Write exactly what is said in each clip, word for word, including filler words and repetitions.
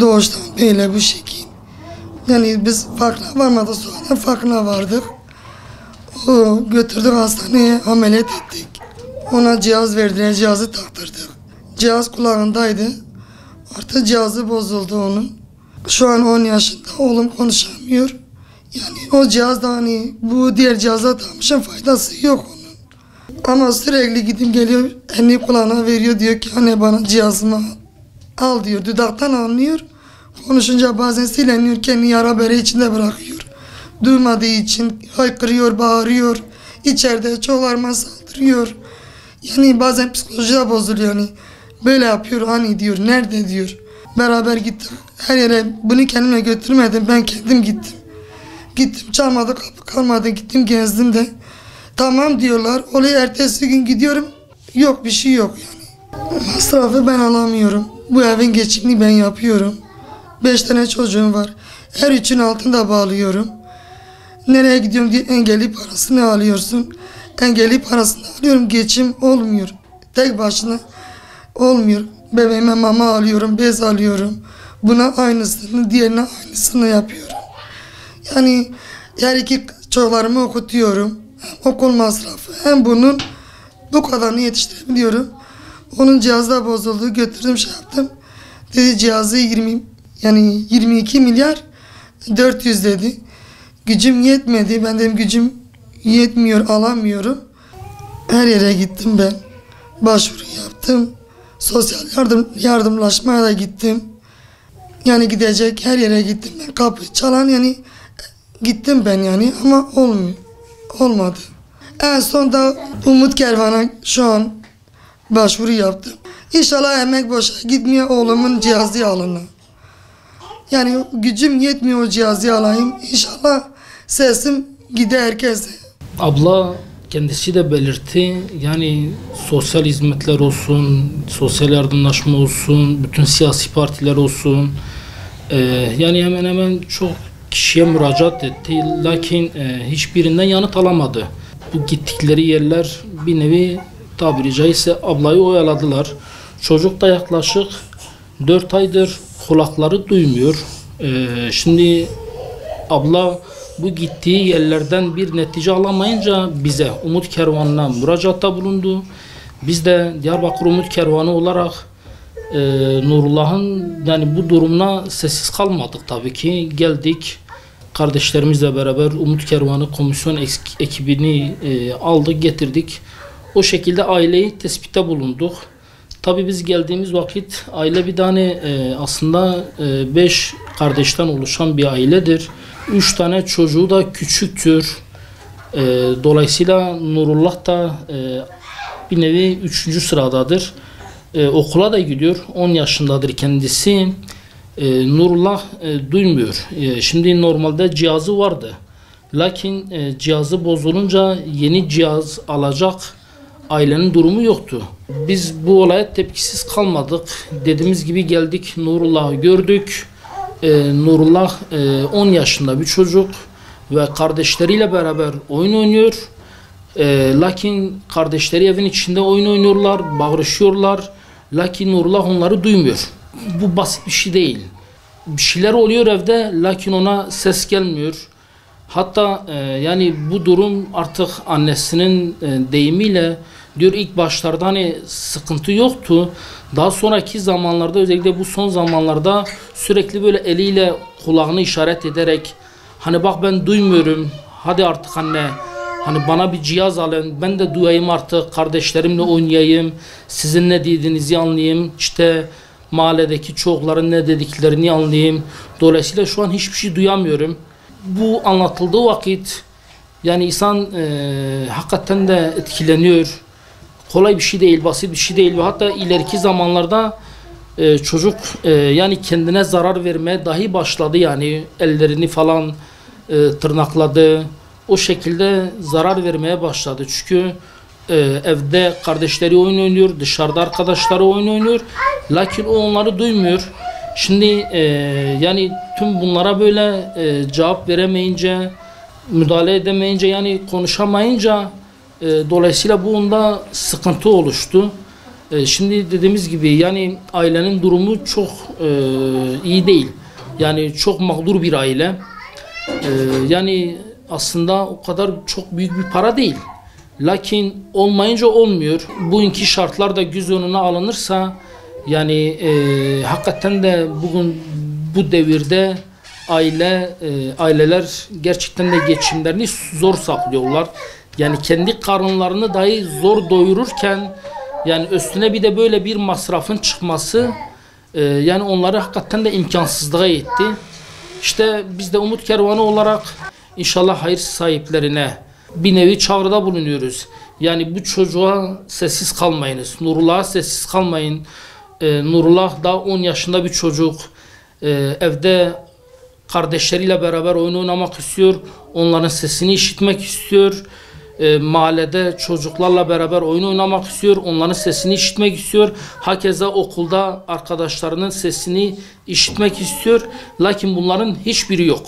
doğuştan böyle bu şekil. Yani biz farkına varmadık sonra farkına vardık. O götürdük hastaneye, ameliyat ettik. Ona cihaz verdiler, cihazı taktırdık. Cihaz kulağındaydı. Artık cihazı bozuldu onun. Şu an on yaşında, oğlum konuşamıyor. Yani o cihazda hani bu diğer cihaza takmışın faydası yok onun. Ama sürekli gidip geliyor, elini kulağına veriyor, diyor ki anne bana cihazımı al diyor. Dudaktan anlıyor. Konuşunca bazen sileniyor, kendini yara bere içinde bırakıyor. Duymadığı için haykırıyor, bağırıyor. İçeride çoğalarma saldırıyor. Yani bazen psikolojiye bozuluyor. Yani böyle yapıyor, hani diyor, nerede diyor. Beraber gittim. Her yere bunu kendimle götürmedim, ben kendim gittim. Gittim, çalmadı, kapı kalmadı, gittim gezdim de. Tamam diyorlar, oluyor, ertesi gün gidiyorum. Yok, bir şey yok yani. Masrafı ben alamıyorum. Bu evin geçimini ben yapıyorum. Beş tane çocuğum var. Her üçün altında bağlıyorum. Nereye gidiyorum diye engelli parasını alıyorsun. Engelli parasını alıyorum, geçim olmuyor. Tek başına olmuyor. Bebeğime mama alıyorum, bez alıyorum. Buna aynısını, diğerine aynısını yapıyorum. Yani her iki çocuklarımı okutuyorum. Hem okul masrafı hem bunun bu kadarını yetiştirebiliyorum. Onun cihazda bozuldu, götürdüm, şey yaptım. Dedi cihazı yirmi, yani yirmi iki milyar dört yüz dedi. Gücüm yetmedi, ben dedim gücüm yetmiyor, alamıyorum. Her yere gittim ben. Başvuru yaptım. Sosyal yardım, yardımlaşmaya da gittim. Yani gidecek her yere gittim ben. Kapı çalan yani gittim ben yani ama olmuyor. Olmadı. En son da Umut Kervanı şu an başvuru yaptım. İnşallah emek boşa gitmiyor, oğlumun cihazı alınır. Yani gücüm yetmiyor, o cihazı alayım. İnşallah sesim gider herkese. Abla kendisi de belirtti. Yani sosyal hizmetler olsun, sosyal yardımlaşma olsun, bütün siyasi partiler olsun. Ee, yani hemen hemen çok kişiye müracaat etti. Lakin e, hiçbirinden yanıt alamadı. Bu gittikleri yerler bir nevi tabiri caizse ablayı oyaladılar. Çocuk da yaklaşık dört aydır kulakları duymuyor. Ee, şimdi abla bu gittiği yerlerden bir netice alamayınca bize Umut Kervanı'na müracaatta bulundu. Biz de Diyarbakır Umut Kervanı olarak e, Nurullah'ın yani bu durumuna sessiz kalmadık tabii ki. Geldik kardeşlerimizle beraber Umut Kervanı komisyon ekibini e, aldık, getirdik. O şekilde aileyi tespitte bulunduk. Tabii biz geldiğimiz vakit aile bir tane e, aslında e, beş kardeşten oluşan bir ailedir. Üç tane çocuğu da küçüktür. E, dolayısıyla Nurullah da e, bir nevi üçüncü sıradadır. E, okula da gidiyor. on yaşındadır kendisi. E, Nurullah e, duymuyor. E, şimdi normalde cihazı vardı. Lakin e, cihazı bozulunca yeni cihaz alacak ailenin durumu yoktu. Biz bu olaya tepkisiz kalmadık. Dediğimiz gibi geldik, Nurullah'ı gördük. Ee, Nurullah e, on yaşında bir çocuk ve kardeşleriyle beraber oyun oynuyor. Ee, lakin kardeşleri evin içinde oyun oynuyorlar, bağırışıyorlar. Lakin Nurullah onları duymuyor. Bu basit bir şey değil. Bir şeyler oluyor evde, lakin ona ses gelmiyor. Hatta e, yani bu durum artık annesinin e, deyimiyle diyor ilk başlarda hani sıkıntı yoktu. Daha sonraki zamanlarda özellikle bu son zamanlarda sürekli böyle eliyle kulağını işaret ederek hani bak ben duymuyorum, hadi artık anne hani bana bir cihaz alın, ben de duyayım artık, kardeşlerimle oynayayım, sizin ne dediğinizi anlayayım, işte mahalledeki çocukların ne dediklerini anlayayım. Dolayısıyla şu an hiçbir şey duyamıyorum. Bu anlatıldığı vakit yani insan e, hakikaten de etkileniyor. Kolay bir şey değil, basit bir şey değil ve hatta ileriki zamanlarda e, çocuk e, yani kendine zarar vermeye dahi başladı. Yani ellerini falan e, tırnakladı, o şekilde zarar vermeye başladı. Çünkü e, evde kardeşleri oyun oynuyor, dışarıda arkadaşları oyun oynuyor, lakin o onları duymuyor. Şimdi e, yani tüm bunlara böyle e, cevap veremeyince, müdahale edemeyince, yani konuşamayınca e, dolayısıyla bu onda sıkıntı oluştu. E, şimdi dediğimiz gibi yani ailenin durumu çok e, iyi değil. Yani çok mağdur bir aile. E, yani aslında o kadar çok büyük bir para değil. Lakin olmayınca olmuyor. Bugünkü şartlar da göz önüne alınırsa yani e, hakikaten de bugün bu devirde aile e, aileler gerçekten de geçimlerini zor saklıyorlar. Yani kendi karınlarını dahi zor doyururken yani üstüne bir de böyle bir masrafın çıkması e, yani onları hakikaten de imkansızlığa itti. İşte biz de Umut Kervanı olarak inşallah hayır sahiplerine bir nevi çağrıda bulunuyoruz. Yani bu çocuğa sessiz kalmayınız. Nurullah'a sessiz kalmayın. E, Nurullah daha on yaşında bir çocuk. E, evde kardeşleriyle beraber oyun oynamak istiyor. Onların sesini işitmek istiyor. E, mahallede çocuklarla beraber oyun oynamak istiyor. Onların sesini işitmek istiyor. Hakeza okulda arkadaşlarının sesini işitmek istiyor. Lakin bunların hiçbiri yok.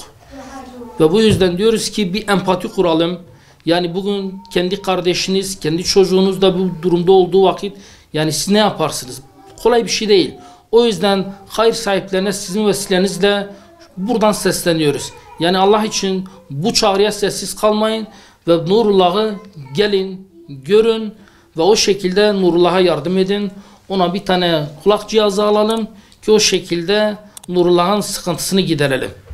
Ve bu yüzden diyoruz ki bir empati kuralım. Yani bugün kendi kardeşiniz, kendi çocuğunuz da bu durumda olduğu vakit yani siz ne yaparsınız? Kolay bir şey değil. O yüzden hayır sahiplerine sizin vesilenizle buradan sesleniyoruz. Yani Allah için bu çağrıya sessiz kalmayın ve Nurullah'ı gelin, görün ve o şekilde Nurullah'a yardım edin. Ona bir tane kulak cihazı alalım ki o şekilde Nurullah'ın sıkıntısını giderelim.